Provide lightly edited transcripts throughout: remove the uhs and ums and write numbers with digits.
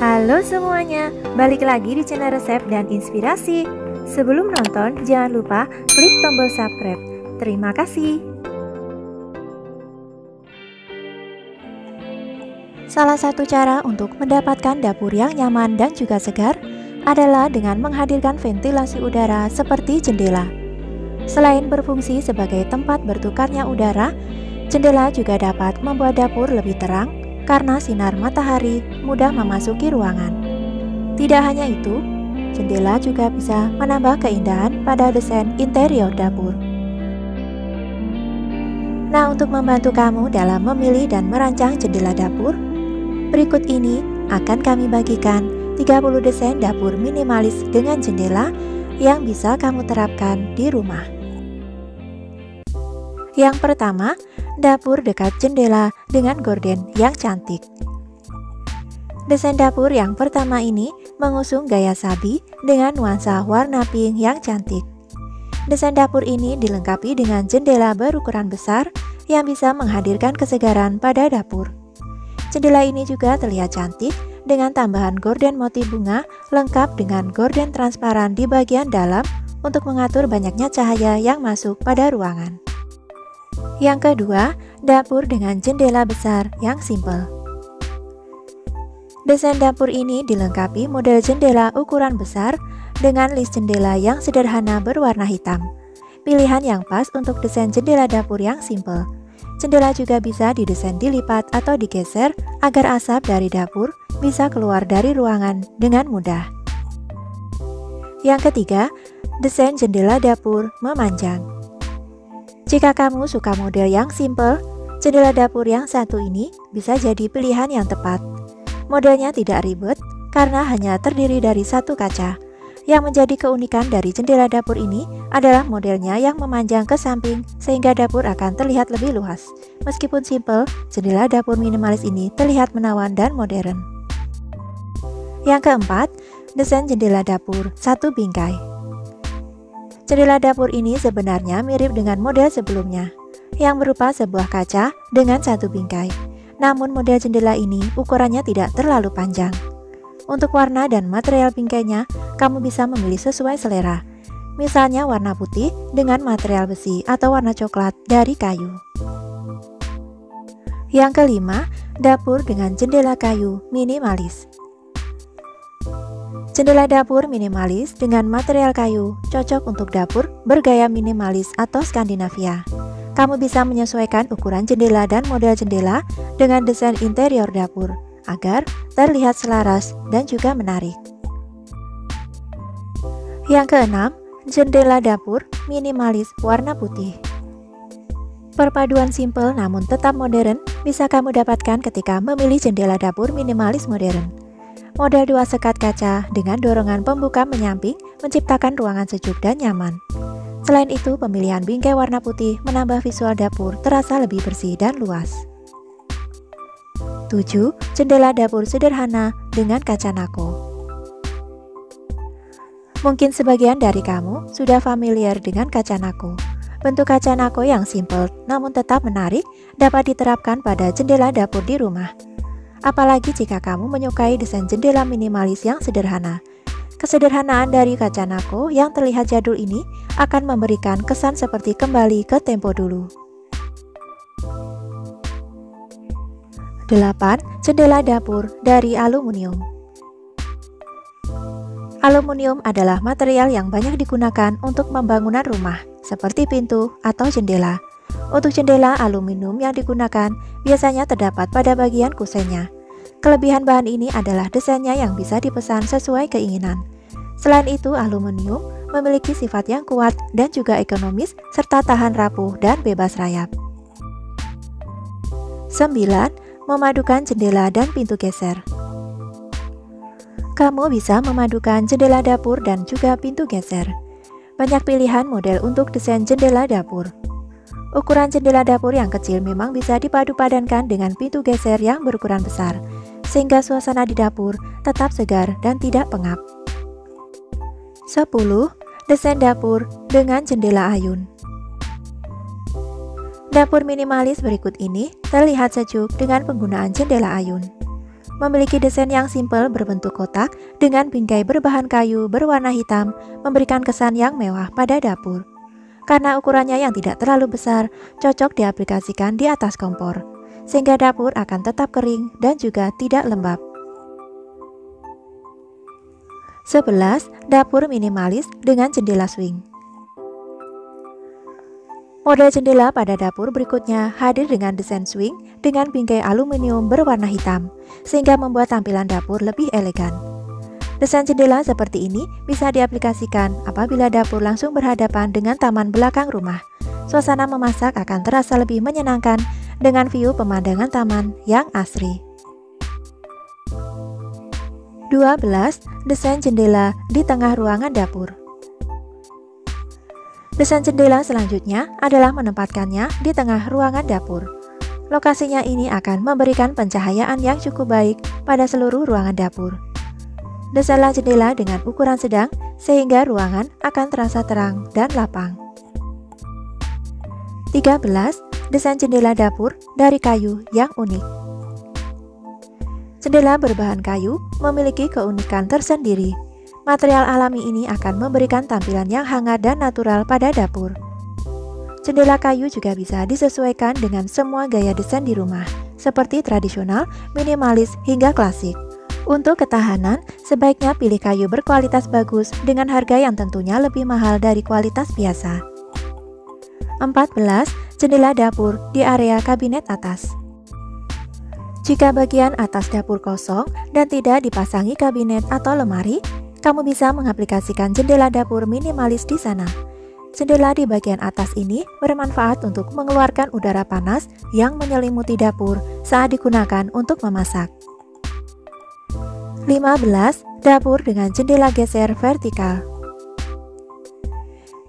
Halo semuanya, balik lagi di channel Resep dan Inspirasi. Sebelum nonton, jangan lupa klik tombol subscribe. Terima kasih. Salah satu cara untuk mendapatkan dapur yang nyaman dan juga segar adalah dengan menghadirkan ventilasi udara seperti jendela. Selain berfungsi sebagai tempat bertukarnya udara, jendela juga dapat membuat dapur lebih terang karena sinar matahari mudah memasuki ruangan. Tidak hanya itu, jendela juga bisa menambah keindahan pada desain interior dapur. Nah, untuk membantu kamu dalam memilih dan merancang jendela dapur, berikut ini akan kami bagikan 30 desain dapur minimalis dengan jendela yang bisa kamu terapkan di rumah. Yang pertama, dapur dekat jendela dengan gorden yang cantik. Desain dapur yang pertama ini mengusung gaya sabi dengan nuansa warna pink yang cantik. Desain dapur ini dilengkapi dengan jendela berukuran besar yang bisa menghadirkan kesegaran pada dapur. Jendela ini juga terlihat cantik dengan tambahan gorden motif bunga lengkap dengan gorden transparan di bagian dalam untuk mengatur banyaknya cahaya yang masuk pada ruangan. Yang kedua, dapur dengan jendela besar yang simpel. Desain dapur ini dilengkapi model jendela ukuran besar dengan list jendela yang sederhana berwarna hitam. Pilihan yang pas untuk desain jendela dapur yang simpel. Jendela juga bisa didesain dilipat atau digeser agar asap dari dapur bisa keluar dari ruangan dengan mudah. Yang ketiga, desain jendela dapur memanjang. Jika kamu suka model yang simple, jendela dapur yang satu ini bisa jadi pilihan yang tepat. Modelnya tidak ribet karena hanya terdiri dari satu kaca. Yang menjadi keunikan dari jendela dapur ini adalah modelnya yang memanjang ke samping sehingga dapur akan terlihat lebih luas. Meskipun simple, jendela dapur minimalis ini terlihat menawan dan modern. Yang keempat, desain jendela dapur satu bingkai. Jendela dapur ini sebenarnya mirip dengan model sebelumnya, yang berupa sebuah kaca dengan satu bingkai. Namun model jendela ini ukurannya tidak terlalu panjang. Untuk warna dan material bingkainya, kamu bisa memilih sesuai selera. Misalnya warna putih dengan material besi atau warna coklat dari kayu. Yang kelima, dapur dengan jendela kayu minimalis. Jendela dapur minimalis dengan material kayu cocok untuk dapur bergaya minimalis atau Skandinavia. Kamu bisa menyesuaikan ukuran jendela dan model jendela dengan desain interior dapur agar terlihat selaras dan juga menarik. Yang keenam, jendela dapur minimalis warna putih. Perpaduan simpel namun tetap modern bisa kamu dapatkan ketika memilih jendela dapur minimalis modern. Model dua sekat kaca dengan dorongan pembuka menyamping menciptakan ruangan sejuk dan nyaman. Selain itu, pemilihan bingkai warna putih menambah visual dapur terasa lebih bersih dan luas. 7. Jendela dapur sederhana dengan kaca nako. Mungkin sebagian dari kamu sudah familiar dengan kaca nako. Bentuk kaca nako yang simple namun tetap menarik dapat diterapkan pada jendela dapur di rumah. Apalagi jika kamu menyukai desain jendela minimalis yang sederhana. Kesederhanaan dari kaca nako yang terlihat jadul ini akan memberikan kesan seperti kembali ke tempo dulu. 8. Jendela dapur dari aluminium. Aluminium adalah material yang banyak digunakan untuk pembangunan rumah, seperti pintu atau jendela. Untuk jendela aluminium yang digunakan biasanya terdapat pada bagian kusennya. Kelebihan bahan ini adalah desainnya yang bisa dipesan sesuai keinginan. Selain itu, aluminium memiliki sifat yang kuat dan juga ekonomis serta tahan rapuh dan bebas rayap. 9. Memadukan jendela dan pintu geser. Kamu bisa memadukan jendela dapur dan juga pintu geser. Banyak pilihan model untuk desain jendela dapur. Ukuran jendela dapur yang kecil memang bisa dipadupadankan dengan pintu geser yang berukuran besar, sehingga suasana di dapur tetap segar dan tidak pengap. 10. Desain dapur dengan jendela ayun. Dapur minimalis berikut ini terlihat sejuk dengan penggunaan jendela ayun. memiliki desain yang simpel berbentuk kotak dengan bingkai berbahan kayu berwarna hitam, memberikan kesan yang mewah pada dapur. Karena ukurannya yang tidak terlalu besar, cocok diaplikasikan di atas kompor, sehingga dapur akan tetap kering dan juga tidak lembab. 11. Dapur minimalis dengan jendela swing. Model jendela pada dapur berikutnya hadir dengan desain swing dengan bingkai aluminium berwarna hitam, sehingga membuat tampilan dapur lebih elegan. Desain jendela seperti ini bisa diaplikasikan apabila dapur langsung berhadapan dengan taman belakang rumah. Suasana memasak akan terasa lebih menyenangkan dengan view pemandangan taman yang asri. 12. Desain jendela di tengah ruangan dapur. Desain jendela selanjutnya adalah menempatkannya di tengah ruangan dapur. Lokasinya ini akan memberikan pencahayaan yang cukup baik pada seluruh ruangan dapur. Desainlah jendela dengan ukuran sedang sehingga ruangan akan terasa terang dan lapang. 13. Desain jendela dapur dari kayu yang unik. Jendela berbahan kayu memiliki keunikan tersendiri. Material alami ini akan memberikan tampilan yang hangat dan natural pada dapur. Jendela kayu juga bisa disesuaikan dengan semua gaya desain di rumah, seperti tradisional, minimalis, hingga klasik. Untuk ketahanan, sebaiknya pilih kayu berkualitas bagus dengan harga yang tentunya lebih mahal dari kualitas biasa. 14. Jendela dapur di area kabinet atas. Jika bagian atas dapur kosong dan tidak dipasangi kabinet atau lemari, kamu bisa mengaplikasikan jendela dapur minimalis di sana. Jendela di bagian atas ini bermanfaat untuk mengeluarkan udara panas yang menyelimuti dapur saat digunakan untuk memasak. 15. Dapur dengan jendela geser vertikal.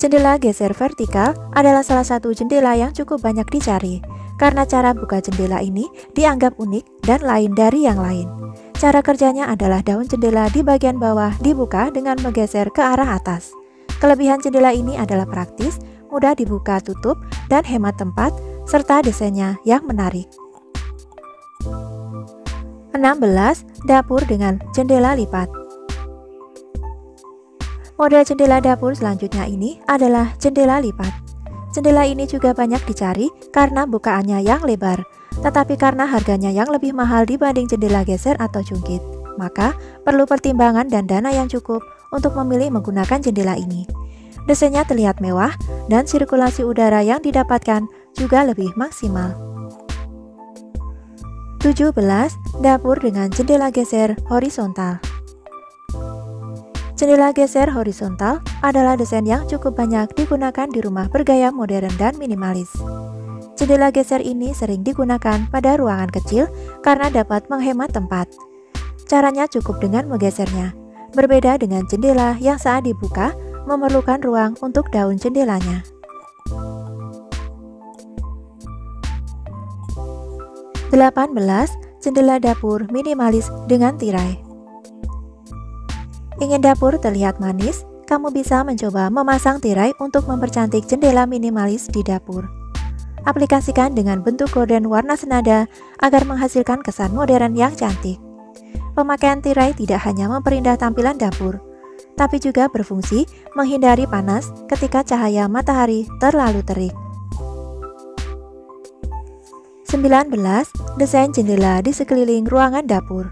Jendela geser vertikal adalah salah satu jendela yang cukup banyak dicari, karena cara buka jendela ini dianggap unik dan lain dari yang lain. Cara kerjanya adalah daun jendela di bagian bawah dibuka dengan menggeser ke arah atas. Kelebihan jendela ini adalah praktis, mudah dibuka tutup, dan hemat tempat, serta desainnya yang menarik. 16. Dapur dengan jendela lipat. Model jendela dapur selanjutnya ini adalah jendela lipat. Jendela ini juga banyak dicari karena bukaannya yang lebar. Tetapi karena harganya yang lebih mahal dibanding jendela geser atau jungkit, maka perlu pertimbangan dan dana yang cukup untuk memilih menggunakan jendela ini. Desainnya terlihat mewah dan sirkulasi udara yang didapatkan juga lebih maksimal. 17. Dapur dengan jendela geser horizontal. Jendela geser horizontal adalah desain yang cukup banyak digunakan di rumah bergaya modern dan minimalis. Jendela geser ini sering digunakan pada ruangan kecil karena dapat menghemat tempat. Caranya cukup dengan menggesernya, berbeda dengan jendela yang saat dibuka memerlukan ruang untuk daun jendelanya. 18. Jendela dapur minimalis dengan tirai. Ingin dapur terlihat manis? Kamu bisa mencoba memasang tirai untuk mempercantik jendela minimalis di dapur. Aplikasikan dengan bentuk gorden warna senada agar menghasilkan kesan modern yang cantik. Pemakaian tirai tidak hanya memperindah tampilan dapur, tapi juga berfungsi menghindari panas ketika cahaya matahari terlalu terik. 19. Desain jendela di sekeliling ruangan dapur.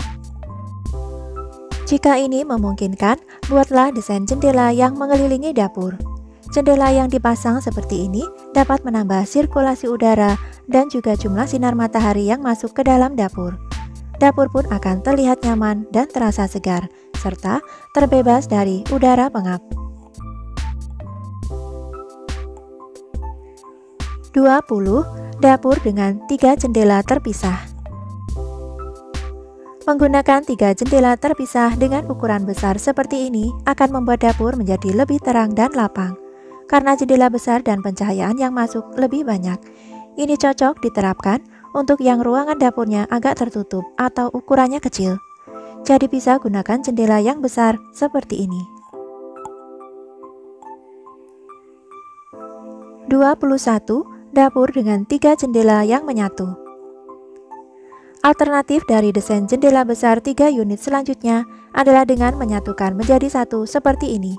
Jika ini memungkinkan, buatlah desain jendela yang mengelilingi dapur. Jendela yang dipasang seperti ini dapat menambah sirkulasi udara dan juga jumlah sinar matahari yang masuk ke dalam dapur. Dapur pun akan terlihat nyaman dan terasa segar, serta terbebas dari udara pengap. 20. Dapur dengan 3 jendela terpisah. Menggunakan 3 jendela terpisah dengan ukuran besar seperti ini akan membuat dapur menjadi lebih terang dan lapang. Karena jendela besar dan pencahayaan yang masuk lebih banyak, ini cocok diterapkan untuk yang ruangan dapurnya agak tertutup atau ukurannya kecil. Jadi bisa gunakan jendela yang besar seperti ini. 21. Dapur dengan 3 jendela yang menyatu. Alternatif dari desain jendela besar 3 unit selanjutnya adalah dengan menyatukan menjadi satu seperti ini.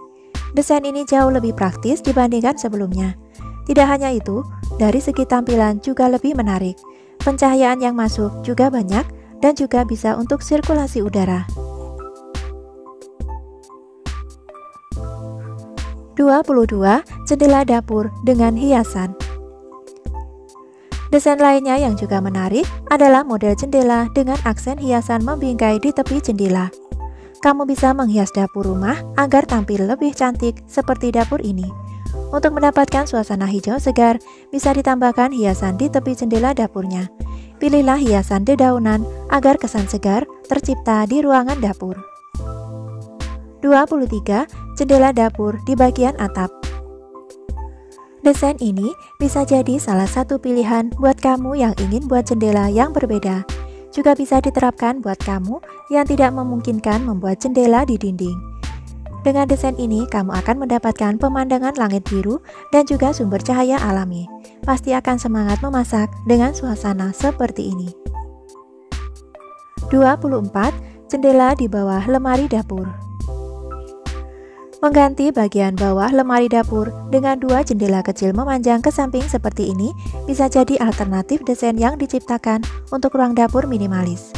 Desain ini jauh lebih praktis dibandingkan sebelumnya. Tidak hanya itu, dari segi tampilan juga lebih menarik. Pencahayaan yang masuk juga banyak dan juga bisa untuk sirkulasi udara. 22. Jendela dapur dengan hiasan. Desain lainnya yang juga menarik adalah model jendela dengan aksen hiasan membingkai di tepi jendela. Kamu bisa menghias dapur rumah agar tampil lebih cantik seperti dapur ini. Untuk mendapatkan suasana hijau segar, bisa ditambahkan hiasan di tepi jendela dapurnya. Pilihlah hiasan dedaunan agar kesan segar tercipta di ruangan dapur. 23. Jendela dapur di bagian atap. Desain ini bisa jadi salah satu pilihan buat kamu yang ingin buat jendela yang berbeda. Juga bisa diterapkan buat kamu yang tidak memungkinkan membuat jendela di dinding. Dengan desain ini, kamu akan mendapatkan pemandangan langit biru dan juga sumber cahaya alami. Pasti akan semangat memasak dengan suasana seperti ini. 24. Jendela di bawah lemari dapur. Mengganti bagian bawah lemari dapur dengan 2 jendela kecil memanjang ke samping seperti ini bisa jadi alternatif desain yang diciptakan untuk ruang dapur minimalis.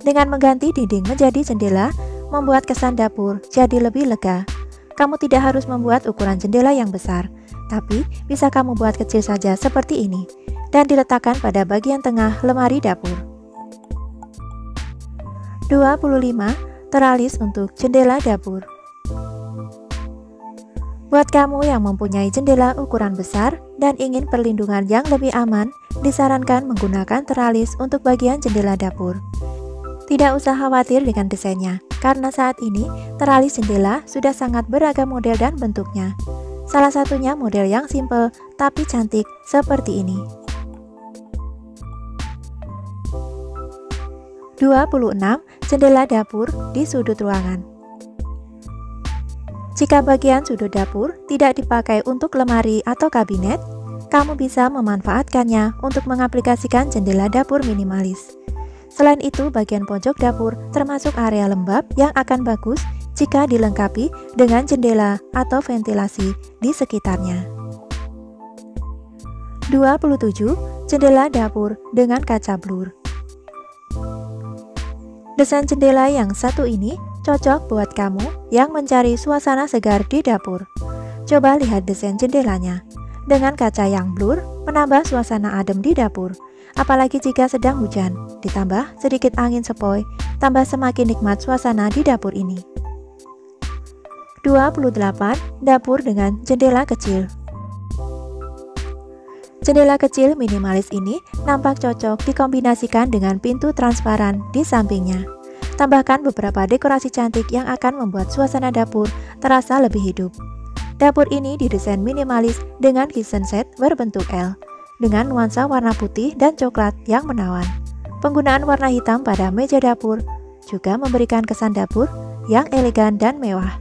Dengan mengganti dinding menjadi jendela, membuat kesan dapur jadi lebih lega. Kamu tidak harus membuat ukuran jendela yang besar, tapi bisa kamu buat kecil saja seperti ini dan diletakkan pada bagian tengah lemari dapur. 25. Teralis untuk jendela dapur. Buat kamu yang mempunyai jendela ukuran besar dan ingin perlindungan yang lebih aman, disarankan menggunakan teralis untuk bagian jendela dapur. Tidak usah khawatir dengan desainnya, karena saat ini teralis jendela sudah sangat beragam model dan bentuknya. Salah satunya model yang simple tapi cantik seperti ini. 26. Jendela dapur di sudut ruangan. Jika bagian sudut dapur tidak dipakai untuk lemari atau kabinet, kamu bisa memanfaatkannya untuk mengaplikasikan jendela dapur minimalis. Selain itu, bagian pojok dapur termasuk area lembab yang akan bagus jika dilengkapi dengan jendela atau ventilasi di sekitarnya. 27. Jendela dapur dengan kaca blur. Desain jendela yang satu ini cocok buat kamu yang mencari suasana segar di dapur. Coba lihat desain jendelanya. Dengan kaca yang blur, menambah suasana adem di dapur. Apalagi jika sedang hujan, ditambah sedikit angin sepoi, tambah semakin nikmat suasana di dapur ini. 28. Dapur dengan jendela kecil. Jendela kecil minimalis ini nampak cocok dikombinasikan dengan pintu transparan di sampingnya. Tambahkan beberapa dekorasi cantik yang akan membuat suasana dapur terasa lebih hidup. Dapur ini didesain minimalis dengan kitchen set berbentuk L, dengan nuansa warna putih dan coklat yang menawan. Penggunaan warna hitam pada meja dapur juga memberikan kesan dapur yang elegan dan mewah.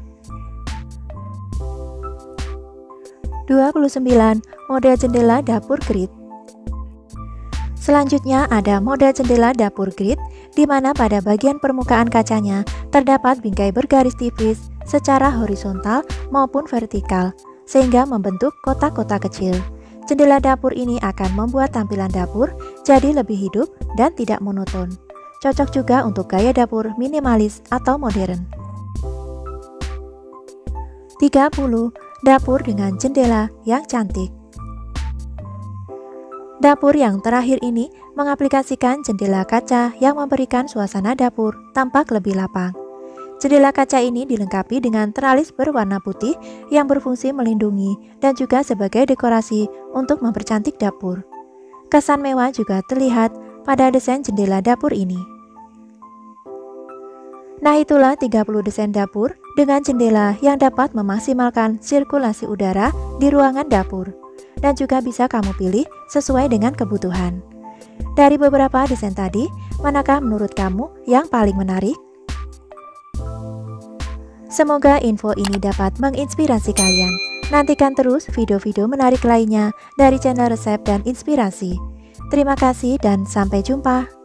29. Model jendela dapur grid. Selanjutnya ada model jendela dapur grid, di mana pada bagian permukaan kacanya terdapat bingkai bergaris tipis secara horizontal maupun vertikal, sehingga membentuk kotak-kotak kecil. Jendela dapur ini akan membuat tampilan dapur jadi lebih hidup dan tidak monoton. Cocok juga untuk gaya dapur minimalis atau modern. 30. Dapur dengan jendela yang cantik. Dapur yang terakhir ini mengaplikasikan jendela kaca yang memberikan suasana dapur tampak lebih lapang. Jendela kaca ini dilengkapi dengan teralis berwarna putih yang berfungsi melindungi dan juga sebagai dekorasi untuk mempercantik dapur. Kesan mewah juga terlihat pada desain jendela dapur ini. Nah, itulah 30 desain dapur dengan jendela yang dapat memaksimalkan sirkulasi udara di ruangan dapur. Dan juga bisa kamu pilih sesuai dengan kebutuhan. Dari beberapa desain tadi, manakah menurut kamu yang paling menarik? Semoga info ini dapat menginspirasi kalian. Nantikan terus video-video menarik lainnya dari channel Resep dan Inspirasi. Terima kasih dan sampai jumpa.